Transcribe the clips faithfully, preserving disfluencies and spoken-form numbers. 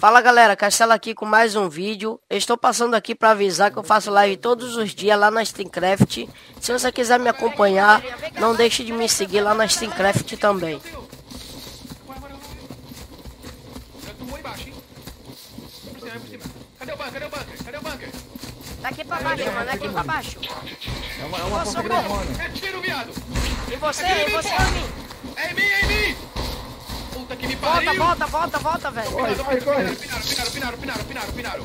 Fala galera, Castela aqui com mais um vídeo. Eu estou passando aqui para avisar que eu faço live todos os dias lá na Steamcraft. Se você quiser me acompanhar, não deixe de me seguir lá na Steamcraft também. Cadê o bunker? Cadê o bunker? Cadê o bunker? Daqui pra baixo, mano, daqui pra baixo. É uma, é uma oh, é tiro, viado. E você, é e você, é mim. É em mim, é em mim. Puta que me pariu. Volta, volta, volta, volta, velho. Corre, corre, corre. Pinaram, pinaram, pinaram, pinaram, pinaram.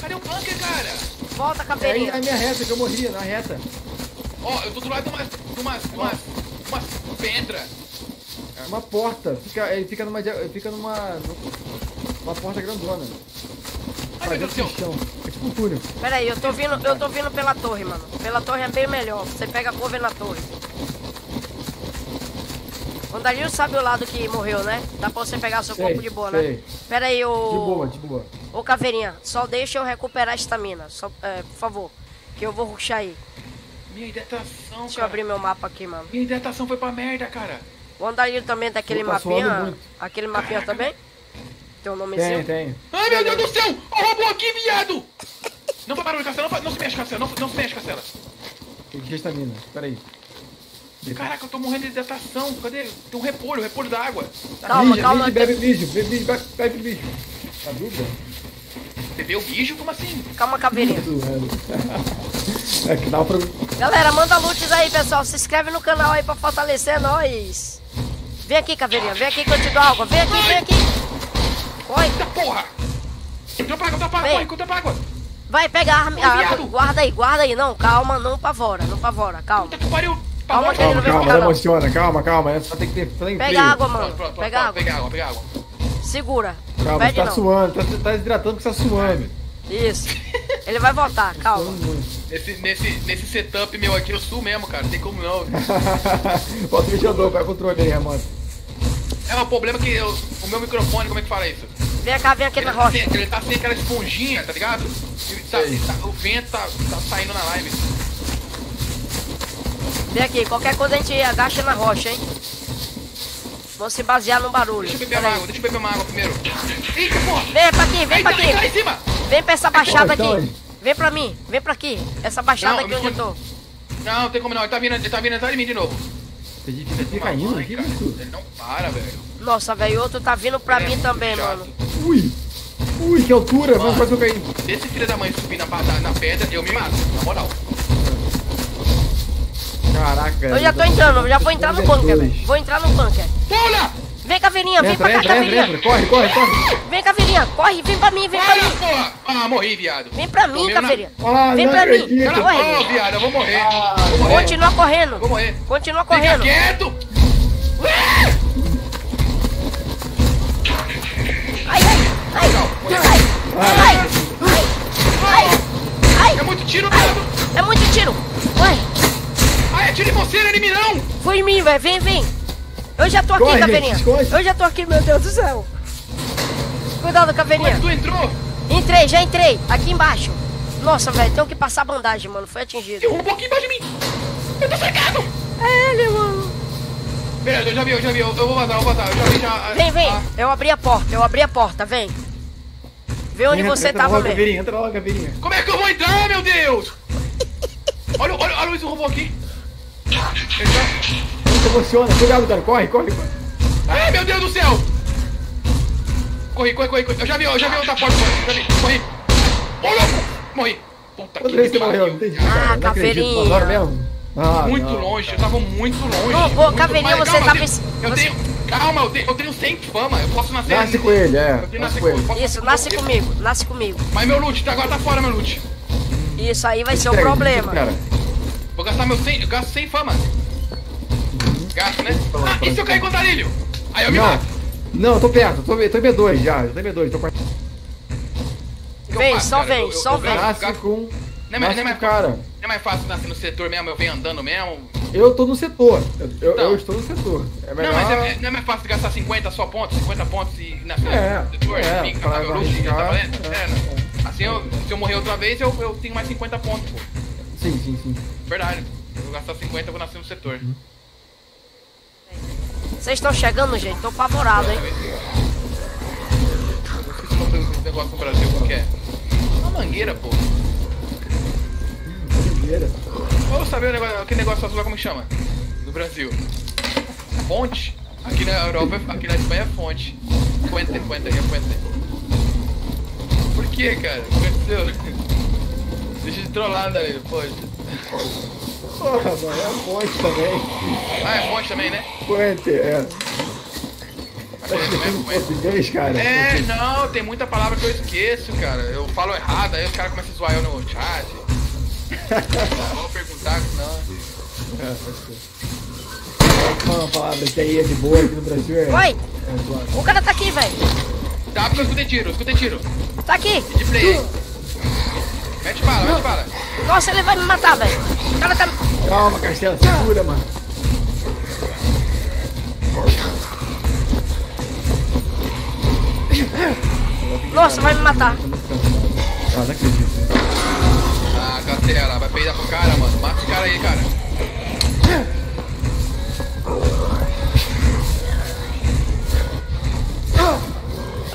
Cadê o bunker, cara? Volta, Caverinha. É na minha reta, que eu morria, na reta. Ó, oh, eu tô do lado de uma, de uma, de uma, de uma pedra. É uma porta. Fica, ele fica numa, ele fica numa, uma porta grandona. Ai, meu Deus do céu. É tipo um túnel. Pera aí, eu tô vindo, eu tô vindo pela torre, mano. Pela torre é bem melhor. Você pega a cover na torre. O Andarilho sabe o lado que morreu, né? Dá pra você pegar seu sei, corpo de boa, sei. Né? Pera aí, ô... De boa, de boa. Ô, Caverinha, só deixa eu recuperar a estamina. Só, é, por favor, que eu vou ruxar aí. Minha hidratação, Deixa cara. eu abrir meu mapa aqui, mano. Minha hidratação foi pra merda, cara. O Andarilho também tem aquele mapinha. Aquele mapinha Caraca. também? Tem um nomezinho? Tem, tem. Ai, meu Deus do céu! Ó, roubou aqui, viado! Não vai barulho, Castela. Não, não se mexe, Castela. Não, não se mexe, Castela. Tem que estamina. Pera aí. Caraca, eu tô morrendo de hidratação. Cadê? Tem um repolho, um repolho da água. Calma, Lígia, calma. Lígia, bebe bicho, bebe bicho, bebe bicho. Tá dúvida? Bebeu bicho? Como assim? Calma, Caverinha. É que dá pra... Galera, manda lutes aí, pessoal. Se inscreve no canal aí pra fortalecer nós. Vem aqui, Caverinha. Vem aqui que eu te dou água. Vem aqui, Ai. vem aqui. Corre! Eita porra! Entrou pra água, entrou pra água, corre, entrou pra água! Vai, pega a arma, a, guarda aí, guarda aí, não, calma, não pavora, não pavora, calma. Puta que pariu! Pavora. Calma, calma, não calma, calma, não emociona, calma, calma, é só tem que ter flame. Pega a água, mano, pronto, pronto, pega pronto, água. Pega água, pega água. Segura, calma, não pede tá não. Suando, tá suando, tá desidratando que tá suando. Isso, ele vai voltar, calma. Nesse, nesse, nesse setup meu aqui eu suo mesmo, cara, não tem como não. Bota o ventilador, pega o controle aí, mano. É, o problema é que eu, o meu microfone, como é que fala isso? Vem cá, vem aqui na rocha. Ele tá sem aquela esponjinha, tá ligado? Ele tá, ele tá, o vento tá, tá saindo na live. Vem aqui, qualquer coisa a gente agacha na rocha, hein? Vamos se basear no barulho. Deixa eu beber uma água, deixa eu beber uma água primeiro. Eita, porra! Vem pra aqui, vem Aí, pra tá, aqui. Tá em cima. Vem pra essa baixada Ai, aqui. Vem pra mim, vem pra aqui. Essa baixada não, aqui onde eu tô. Não, não tem como não, ele tá vindo, ele tá vindo atrás de mim de novo. Ele fica indo, mãe, cara, ele não para, velho. Nossa, velho, outro tá vindo pra é, mim também, chato. mano. Ui, ui, que altura, mano, vamos fazer o cair. Se esse filho da mãe subir na, na pedra, eu me mato, na moral. Caraca. Eu já tô entrando, eu já vou entrar no bunker, velho. Vou entrar no bunker. Pula! Vem, Caverinha, vem pra cá, Caverinha. Corre, corre, corre. Vem, Caverinha, corre, vem pra mim, vem pra mim. Ah, morri, viado. Vem pra mim, Caverinha. Vem pra mim. Corre, viado, eu vou morrer. Continua correndo. Vou morrer. Continua correndo. Fica quieto. Ai, ai, ai, ai, ai. É muito tiro, viado. É muito tiro. Ai. Ai, atira em você, ele não. Foi em mim, velho. Vem, vem. Eu já tô aqui, corre, Caverinha. Gente, eu já tô aqui, meu Deus do céu. Cuidado, Caverinha. Mas tu entrou? Entrei, já entrei. Aqui embaixo. Nossa, velho, tenho que passar bandagem, mano. Foi atingido. Tem um pouquinho embaixo de mim. Eu tô cercado. É ele, mano. Beleza, eu já vi, eu já vi. Eu, eu vou vazar, eu vou vazar. Eu já vi, já... Vem, vem. Ah. Eu abri a porta, eu abri a porta. Vem. Vem onde entra, você entra tava mesmo. Caverinha, entra lá, Caverinha. Como é que eu vou entrar, meu Deus? Olha, olha, olha o Luiz roubou aqui. Ele tá... Emociona, cuidado, cara, corre, corre, corre. Ai, meu Deus do céu! Corri, corri, corri, corri. Eu já vi, eu já vi outra porta, já vi, corri. Ô, louco! Morri. Puta que pariu. Morreu, entendi, cara. Ah, Caverinha. Mesmo. Ah, muito não, longe, eu tava muito longe. Ô, ô, Caverinha, você calma, tava... Eu tenho, eu tenho, calma, eu tenho, eu tenho cem fama, eu posso nascer... Nasce com ele, é. Eu tenho nasce com ele. Com, Isso, nasce com comigo, ele. nasce comigo. Mas meu loot, tá, agora tá fora meu loot. Isso aí vai ser o um problema. Cara. Vou gastar meu cem, eu gasto cem fama. Gato, né? Ah, e se eu cair com o Andarilho? Aí eu me não, mato. Não, eu tô perto, tô, tô em B dois já, eu tô em B dois, tô quarto. Vem, faço, só cara? vem, eu, só eu, vem. Nasce com, não é mais cara. Não é mais fácil nascer no setor mesmo, eu venho andando mesmo. Eu tô no setor, eu, então, eu estou no setor. É melhor... Não, mas é, não é mais fácil gastar cinquenta só pontos, cinquenta pontos e nascer é, no setor? É, mim, pra eu luxo, tá valendo? É, é, é. Assim, eu, se eu morrer outra vez, eu, eu tenho mais cinquenta pontos, pô. Sim, sim, sim. Verdade, eu vou gastar cinquenta, eu vou nascer no setor. Uhum. Vocês estão chegando, gente? Tô apavorado, hein? Coca Brasil, o que é? Uma mangueira, pô. Mangueira? Vamos saber o negócio, aquele negócio azul, como chama? No Brasil. Fonte? Aqui na Europa, aqui na Espanha é fonte. Puente, puente, aqui é puente. Por que, cara? O que aconteceu? Deixa de trollar, Andarilho, poxa. Porra, mano, é fonte também. Ah, é fonte também, né? Puente, é. Português, cara. É, não, tem muita palavra que eu esqueço, cara. Eu falo errado, aí os caras começam a zoar eu no chat. Vou perguntar, não. É, uma palavra que aí é de boa aqui no Brasil. É... Oi! É, o cara tá aqui, velho. Tá, porque eu escutei tiro, eu escutei tiro. Tá aqui. De play. Mete bala, mete bala. Nossa, ele vai me matar, velho. O cara tá... Calma, Castela, segura, mano. Nossa, vai me matar. Ah, não acredito. Ah, Castela, vai peidar pro cara, mano. Mata o cara aí, cara.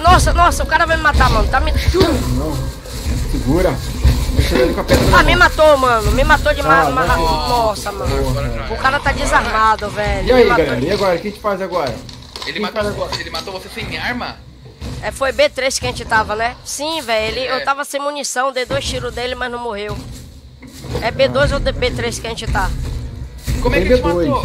Nossa, nossa, o cara vai me matar, mano. Tá me... Não, segura. Deixa ele com a pedra. Ah, me matou, mano. Me matou demais. Ah, ma... Nossa, mano. O cara tá desarmado, velho. E aí, galera? De... E agora? O que a gente faz agora? Ele matou, agora? Ele matou você sem arma? É, foi B três que a gente tava, né? Sim, velho. É. Eu tava sem munição, dei dois tiros dele, mas não morreu. É B dois ah, ou B três que a gente tá? Como é que ele te matou?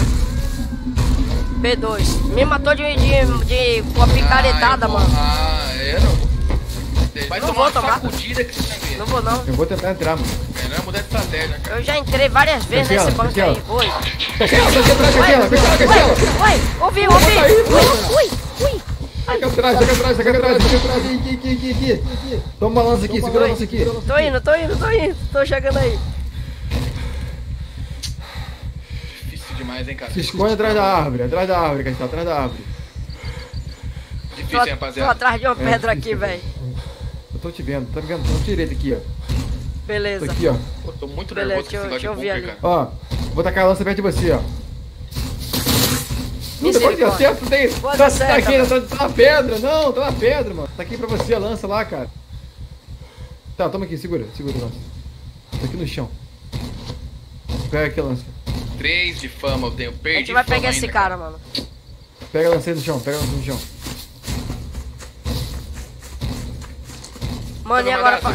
B dois. Me matou de, de, de uma picaretada, ah, mano. Ah, eu não. Vai não tomar vou tomar. Que não vou, não. Eu vou tentar entrar, mano. É, não é mudar de estratégia, cara. Eu já entrei várias vezes nesse banco aí. Oi. Castela, vai quebrar, Castela, vai quebrar, Castela. Oi, ouvi, ouvi. Ui, ui, ui. Aqui atrás, aqui atrás, aqui atrás, aqui atrás, aqui, aqui, aqui, aqui. Toma balanço aqui, segura balanço aqui. Tô indo, tô indo, tô indo. Tô chegando aí. Difícil demais, hein, cara. Se esconde atrás da árvore, atrás da árvore, que a gente tá atrás da árvore. Difícil, hein, rapaziada. Tô atrás de uma pedra aqui, velho. Eu tô te vendo, tá me vendo? Tô direito aqui, ó. Beleza. Tô aqui, ó. Pô, tô muito nervoso com esse negócio de bunker, cara. Ó, vou tacar a lança perto de você, ó. Não, depois deu certo, tem... Tá, tá aqui, tá, tá na pedra, não, tá na pedra, mano. Tá aqui pra você, a lança lá, cara. Tá, toma aqui, segura, segura a lança. Tá aqui no chão. Pega aqui a lança. Três de fama eu tenho, perdi. A gente vai pegar esse cara, mano. Pega a lança aí no chão, pega a lança no chão. Mano, e agora pra...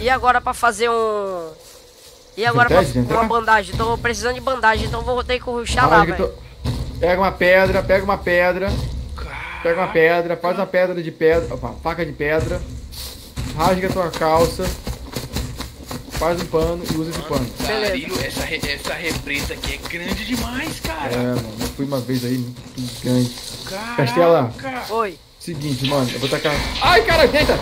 E agora pra fazer um... E agora pra uma bandagem, tô precisando de bandagem, então vou ter que ruxar lá, velho. Pega uma pedra, pega uma pedra, pega uma pedra, faz uma pedra de pedra, opa, faca de pedra, rasga a tua calça, faz um pano e usa esse pano. Andarilho, essa, re, essa represa aqui é grande demais, cara. É, mano, eu fui uma vez aí, muito grande. Caraca. Castela, oi. Seguinte, mano, eu vou tacar... Ai, cara, deita!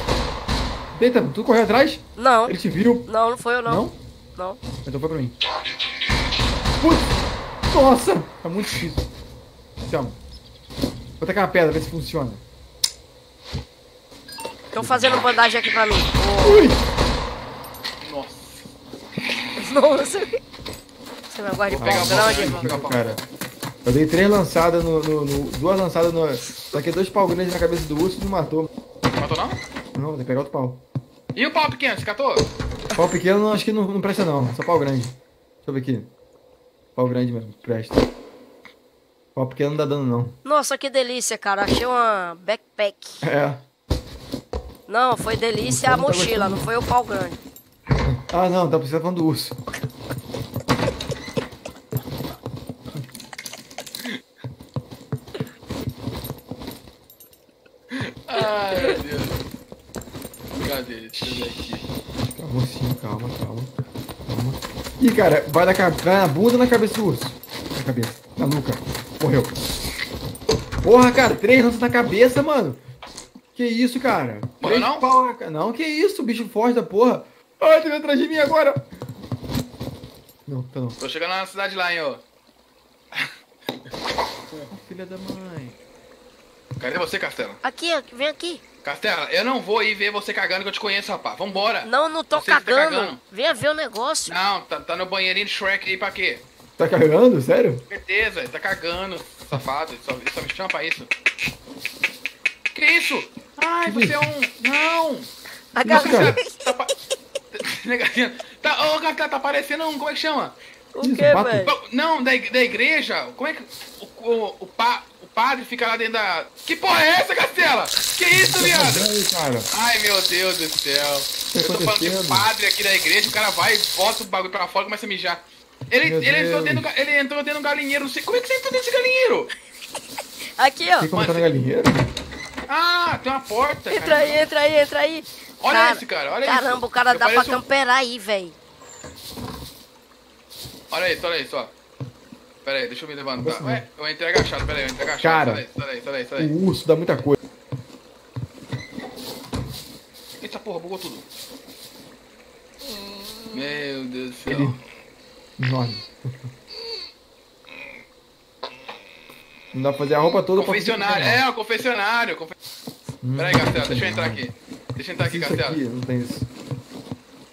Deita, tu correu atrás? Não. Ele te viu? Não, não foi eu, não. Não? Não. Então foi pra mim. Putz, nossa, tá muito difícil. Então, vou tacar uma pedra, ver se funciona. Estão fazendo bandagem aqui pra mim. Oh. Ui! Nossa. Nossa. Você não aguarda de pau grande, mano. Cara, eu dei três lançadas no... no, no duas lançadas no... Taquei dois pau grandes na cabeça do urso e não matou. Matou não? Não, vou ter que pegar outro pau. E o pau pequeno, você catou? Pau pequeno não, acho que não, não presta não, só pau grande. Deixa eu ver aqui. Pau grande mesmo, presta. Ó, porque não dá dano, não. Nossa, que delícia, cara. Achei uma backpack. É. Não, foi delícia a mochila, não foi o pau grande. Ah, não. Tá precisando do urso. Ai, meu Deus. Cadê ele? Deixa eu ver aqui. Calma, sim. Calma, calma. Calma. Ih, cara. Vai na bunda ou na cabeça do urso? Na cabeça. Na nuca. Morreu. Porra, cara, três lanças na cabeça, mano. Que isso, cara? Morreu não? Pau na... Não, que isso, bicho forte da porra. Ai, tá vindo atrás de mim agora. Não, tá não. Tô chegando na cidade lá, hein, ó. Oh, filha da mãe. Cadê você, Castela? Aqui, vem aqui. Castela, eu não vou ir ver você cagando que eu te conheço, rapaz. Vambora. Não, não tô cagando. Tá cagando. Venha ver o negócio. Não, tá, tá no banheirinho de Shrek aí pra quê? Tá cagando? Sério? Certeza, ele tá cagando, safado, ele só, ele só me chama pra isso. Que isso? Ai, que você isso? É um Não! A Caverinha tá, tá, tá, oh, tá, tá parecendo um... Como é que chama? O que, velho? Não, da, da igreja. Como é que... O, o, o, pa, o padre fica lá dentro da... Que porra é essa, Castela? Que isso, viado? Ai, meu Deus do céu. Eu tô falando de padre aqui da igreja. O cara vai, bota o bagulho pra fora e começa a mijar. Ele, ele, entrou dentro do, ele entrou dentro do galinheiro. Como é que você entrou dentro desse galinheiro? Aqui, ó. Tem como entrar no galinheiro? Ah, tem uma porta. Entra cara. aí, entra aí, entra aí. Olha cara, esse, cara. Olha caramba, isso. O cara eu dá pra camperar um... aí, velho. Olha isso, olha isso, ó. Pera aí, deixa eu me levantar. Ué, eu entrei agachado, pera aí, eu entrei agachado. Cara, sai daí, sai daí, sai daí. O urso dá muita coisa. Eita porra, bugou tudo. Meu Deus do céu. Ele... Enorme. Não dá pra fazer a roupa toda pra... Confessionário, é, o confessionário. Confe... Hum, pera aí, Castela, deixa eu entrar aqui. Deixa eu entrar aqui, Castela. Aqui, não tem isso.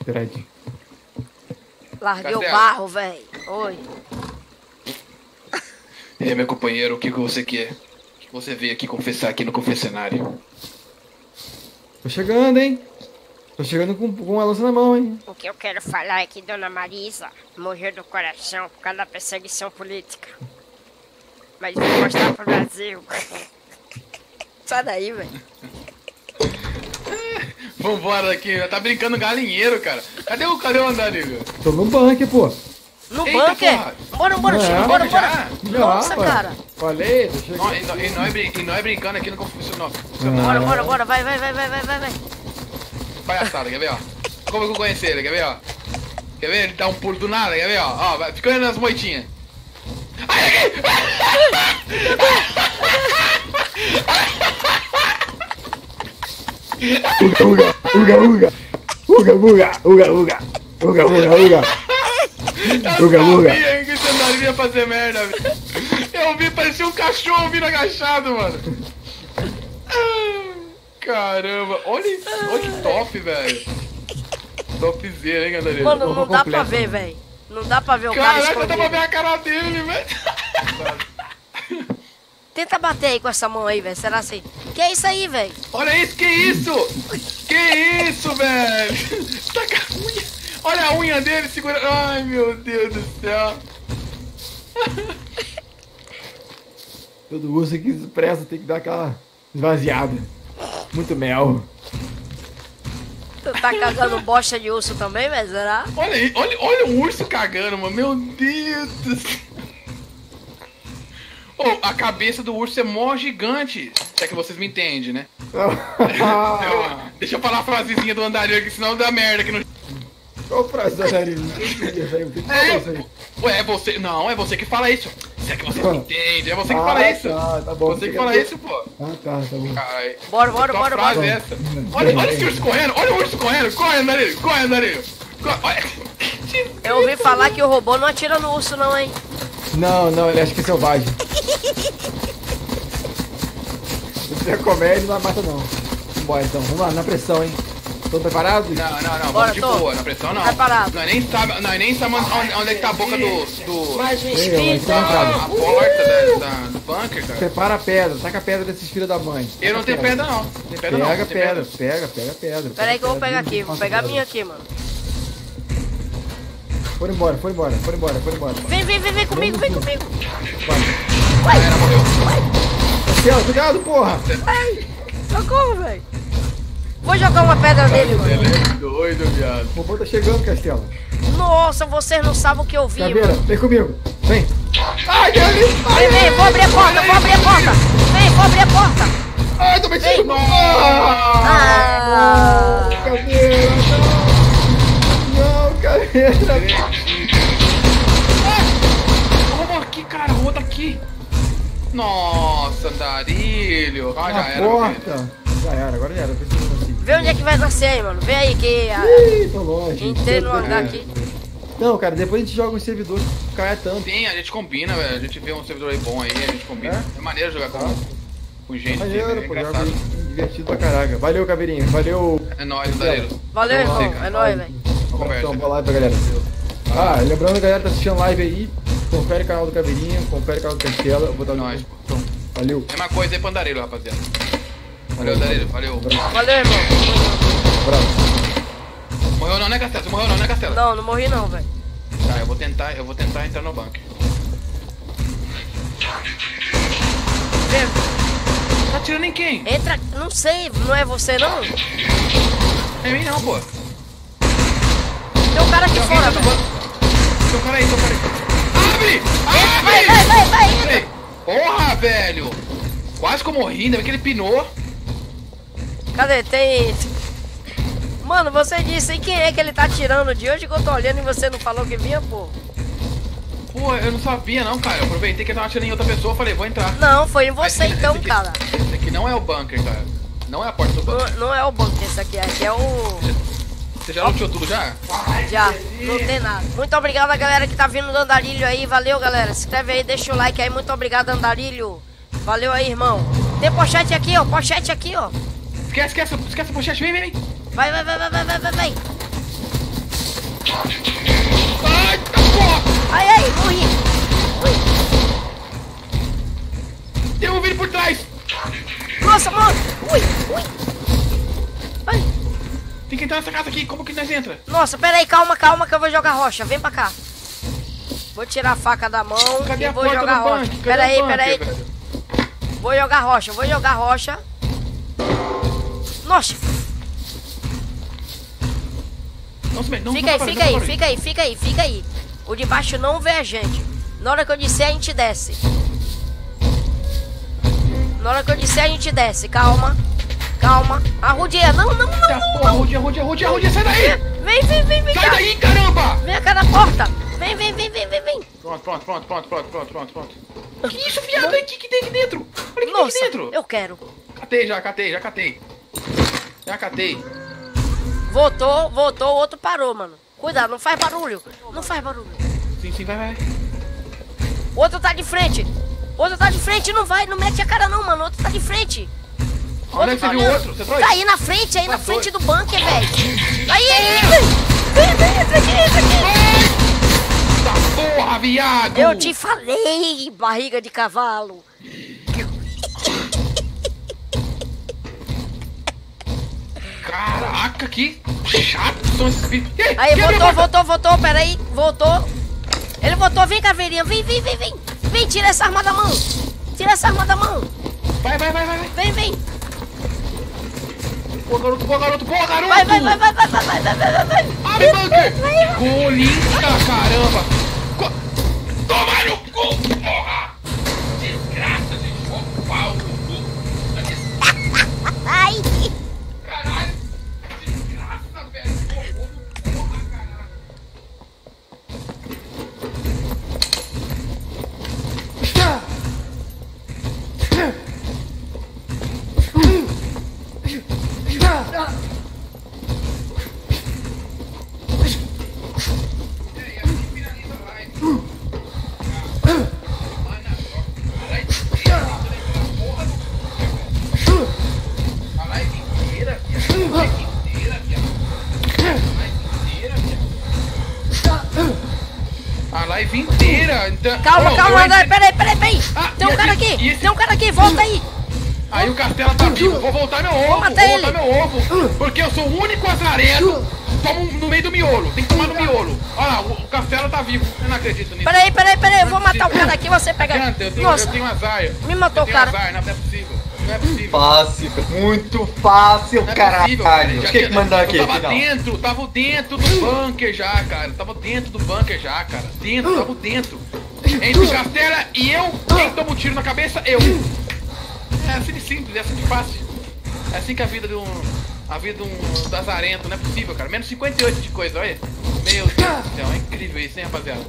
Pera aí. Larguei o barro, velho. Oi. E aí, meu companheiro, o que você quer? O que você veio aqui confessar aqui no confessionário? Tô chegando, hein? Tô chegando com, com uma lança na mão, hein? O que eu quero falar é que Dona Marisa morreu do coração por causa da perseguição política. Mas vou mostrar pro Brasil. Sai daí, velho. Vambora daqui, tá brincando galinheiro, cara. Cadê o, cadê o Andarilho? Tô no bunker, pô. No Eita, bunker? Porra. Bora, bora, não, Chico, bora, bora. Já, nossa, pai. Cara. Falei, deixa eu ver. E, e, e nós é brincando aqui no confessionário. Bora, bora, bora, vai, vai, vai, vai, vai, vai. Palhaçada, quer ver, ó. Como eu conheci ele, quer ver, ó. Quer ver, ele dá um pulo do nada, quer ver, ó. Ó, fica olhando nas moitinhas. Ai, aqui! Uga, uga, uga, uga, uga, uga, uga, uga, uga, uga, uga, uga, uga. Eu que esse nariz ia fazer merda, eu vi, parecia um cachorro vindo agachado, mano. Caramba, olha isso, olha que top, velho. Topzera, hein, galera. Mano, não dá pra ver, velho. Não dá pra ver o cara escondido. Caraca, dá pra ver a cara dele, velho. Tenta bater aí com essa mão aí, velho. Será assim? Que é isso aí, velho? Olha isso, que isso? Que isso, velho? Taca a unha. Olha a unha dele segurando. Ai, meu Deus do céu. Todo urso que expressa tem que dar aquela esvaziada. Muito mel. Tu tá cagando bosta de urso também, velho? Será? Olha aí, olha, olha o urso cagando, mano. Meu Deus do céu. Oh, a cabeça do urso é mó gigante. Se é que vocês me entendem, né? eu, deixa eu falar a frasezinha do Andarilho aqui, senão dá merda aqui no... Qual frase do Andarilho? É, ué, é você... Não, é você que fala isso. Se é que vocês me entendem, é você que ah, fala tá, isso. Tá, tá bom. Você que fala isso, pô. Ah, tá, tá bom. Ai, bora, bora, bora, bora. É essa. Olha, olha esse urso correndo, olha o urso correndo. Corre, Andarilho, corre, Andarilho. Corre, olha. Eu ouvi falar que o robô não atira no urso, não, hein? Não, não, ele acha que é selvagem. Se você comer, ele não mata não. Bora então, vamos lá, na pressão, hein? Estão preparados? Não, não, não, bora, vamos de tô. boa, na pressão não. Preparado. Nós nem sabemos onde, onde é que tá a boca do... do... Mais um espírito! A porta da, da, do bunker, cara. Prepara a pedra, saca a pedra desses filhos da mãe. Saca Eu não tenho pedra, pedra não. Tem pedra pega não, pedra, tem pedra. Pega, pega a pedra. Pera aí que eu vou pegar aqui, vou pegar a minha aqui, mano. Foi embora, foi embora, foi embora, foi embora. Vem, vem, vem, vem comigo, vem comigo. Vai. Galera, morreu. Vai. Cuidado, porra. Ai, socorro, velho. Vou jogar uma pedra nele, mano. Ele é doido, viado. O robô tá chegando, Castela. Nossa, vocês não sabem o que eu vi, Caveira, mano. Vem comigo, vem. Ai, Deus, vem, vem, vou abrir a porta, vou abrir a porta. Vem, vou abrir a porta. Ai, tô mexendo. Ah, Caveira, não. Não, Caveira. Ah, o robô aqui, cara. O robô tá aqui. Nossa, Andarilho. Ah, já era. Porta. Já era, agora já era. Vê onde é que vai nascer aí, mano. Vê aí que... Ih, a... tô longe. Entrei no andar aqui. Não, cara, depois a gente joga um servidor que cai tanto. Sim, a gente combina, velho. A gente vê um servidor aí bom aí, a gente combina. É, é maneiro jogar com, ah. com gente. É maneiro, pô, joga divertido pra caraca. Valeu, Caverinha. Valeu. É nóis, Andarilho. Valeu, irmão. É nóis, velho. Então, boa live pra galera. Ah, lembrando, galera, tá assistindo live aí, confere o canal do Caverinha, confere o canal do Castela, eu vou dar nós. Valeu. É uma coisa aí pro Andarilho, rapaziada. Valeu, Andarilho, valeu. Valeu, irmão. Pronto. Morreu não, né, Castela? Você morreu não, né, Castela? Não, não morri não, velho. Tá, eu vou tentar, eu vou tentar entrar no bunker. Vem. Tá atirando em quem? Entra, não sei, não é você não? É mim não, pô. Tem um cara aqui tem fora, velho. Tem um cara aí, tem um cara aí. Abre! Abre! Entra, vai, vai, vai, vai, entra. Porra, velho! Quase que eu morri, ainda bem que ele pinou. Cadê? Tem... Mano, você disse, e quem é que ele tá atirando de hoje que eu tô olhando e você não falou que vinha, pô? Pô, eu não sabia não, cara. Eu aproveitei que ele tava atirando em outra pessoa, falei, vou entrar. Não, foi em você esse, então, esse aqui, cara. Esse aqui não é o bunker, cara. Não é a porta do bunker. Não, não é o bunker, esse aqui. Aqui é o... Você já luteou tudo já? Já, não tem nada. Muito obrigado a galera que tá vindo do Andarilho aí. Valeu, galera. Se inscreve aí, deixa o like aí. Muito obrigado, Andarilho. Valeu aí, irmão. Tem pochete aqui, ó. Pochete aqui, ó. Esquece, esquece, esquece a pochete. Vem, vem, vem. Vai, vai, vai, vai, vai, vai, vai, vai. Ai, porra. Ai, ai, morri. Ui. Tem um vindo por trás. Nossa, mano. Ui, ui. Ai. Tem que entrar nessa casa aqui. Como que nós entra? Nossa, pera aí. Calma, calma que eu vou jogar rocha. Vem pra cá. Vou tirar a faca da mão. Cadê e a vou porta jogar do rocha. Banco? Pera aí, pera aí. Vou jogar rocha, vou jogar rocha. Nossa. Nossa, não, fica, não, aí, não, fica, não, aí, não, fica aí, fica aí, fica aí, fica aí. O de baixo não vê a gente. Na hora que eu disser, a gente desce. Na hora que eu disser, a gente desce. Calma, calma. Arrudia, não, não, não, não, não. Arrudia, arrudia, arrudia, arrudia, sai daí. Vem, vem, vem, vem. Sai cara. Daí, caramba. Vem cá na porta. Vem, vem, vem, vem, vem, vem. Pronto, pronto, pronto, pronto, pronto, pronto, pronto, pronto. Que isso, viado? O que, que tem aqui dentro? Olha que nossa, tem aqui dentro. Eu quero. Catei, já catei, já catei. Já catei. Voltou, voltou, o outro parou, mano. Cuidado, não faz barulho. Não faz barulho. Sim, sim, vai, vai. O outro tá de frente. O outro tá de frente, não vai, não mete a cara não, mano. O outro tá de frente. Olha que você viu o outro, você foi? Tá aí na frente, aí na frente do bunker, velho. Aí, vem, vem, entra aqui, entra aqui. Eita porra, viado. Eu te falei, barriga de cavalo. Caraca, que chato são esses bichos. Aí, voltou, voltou, voltou, pera aí, voltou. Ele voltou, vem, Caverinha, vem, vem, vem, vem. Vem, tira essa arma da mão. Tira essa arma da mão. Vai, vai, vai, vai. Vem, vem. Boa, garoto, boa, garoto, boa, garoto. Vai, vai, vai, vai, vai, vai, vai, vai, vai, vai. Abre, bunker. Colinda, caramba. Co... Toma no cu, porra. Desgraça de fogo, pau no cu. Ai, que... Calma, oh, calma, André, peraí, peraí, peraí. Ah, tem um cara aqui, esse... tem um cara aqui, volta aí. Aí o Castela tá vivo, vou voltar meu ovo, vou voltar ele. Meu ovo. Porque eu sou o único azareno, tomo no meio do miolo, tem que tomar no miolo. Olha lá, o Castela tá vivo, eu não acredito nisso. Peraí, peraí, peraí, eu vou matar o cara aqui, você pega... Canta, eu tenho, nossa, eu tenho azar. Me matou o cara. Azar, não é possível, não é possível. Fácil, muito fácil, é caralho. Cara, já, o que que mandou aqui? Eu tava dentro, tava dentro do bunker já, cara. Eu tava dentro do bunker já, cara. Dentro, tava dentro. Entre o Castela e eu, quem toma um tiro na cabeça, eu. É assim de simples, é assim de fácil. É assim que a vida de um... A vida de um lazarento, não é possível, cara. Menos cinquenta e oito de coisa, olha. Meu Deus do céu, é incrível isso, hein, rapaziada.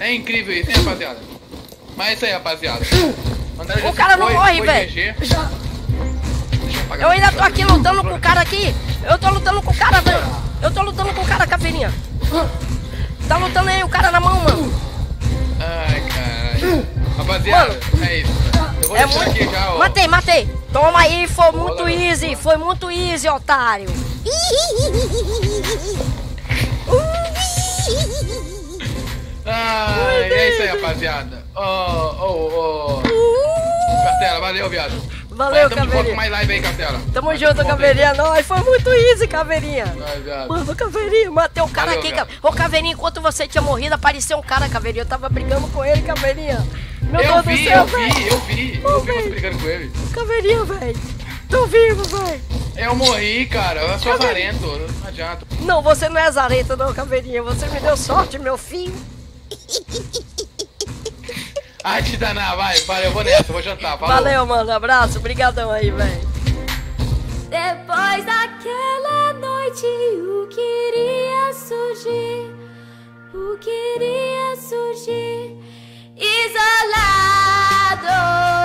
É incrível isso, hein, rapaziada. Mas é isso aí, rapaziada. O cara não morre, velho. Eu ainda tô aqui lutando com o cara aqui. Eu tô lutando com o cara, velho. Eu tô lutando com o cara, Caverinha. Tá lutando aí, o cara na mão, mano. Ai, caralho. Rapaziada, mano, é isso. Eu vou é deixar muito... aqui já, ó. Matei, matei. Toma aí, foi bola, muito easy. Mano. Foi muito easy, otário. Ai, é isso aí, rapaziada. Ô, ô, ô. Castela, valeu, viado. Valeu, Caverinha. Tamo de volta mais live aí, Castela. Tamo Vai, junto, Caverinha. Nós, foi muito easy, Caverinha. Vai, mano, Caverinha, matei um cara Valeu, aqui, Caverinha. Ô, Caverinha, enquanto você tinha morrido, apareceu um cara, Caverinha. Eu tava brigando com ele, Caverinha. Meu eu Deus vi, do céu, velho. Eu vi, eu vi, oh, eu vi você brigando com ele. Caverinha, velho. Tô vivo, velho. Eu morri, cara. Eu sou azarento. Não adianta. Não, você não é azarento, não, Caverinha. Você me deu sorte, meu filho. Ai, te danar, vai, valeu, eu vou nessa, vou jantar, falou. Valeu, mano, abraço, brigadão aí, velho. Depois daquela noite, o que iria surgir? O que iria surgir? Isolado.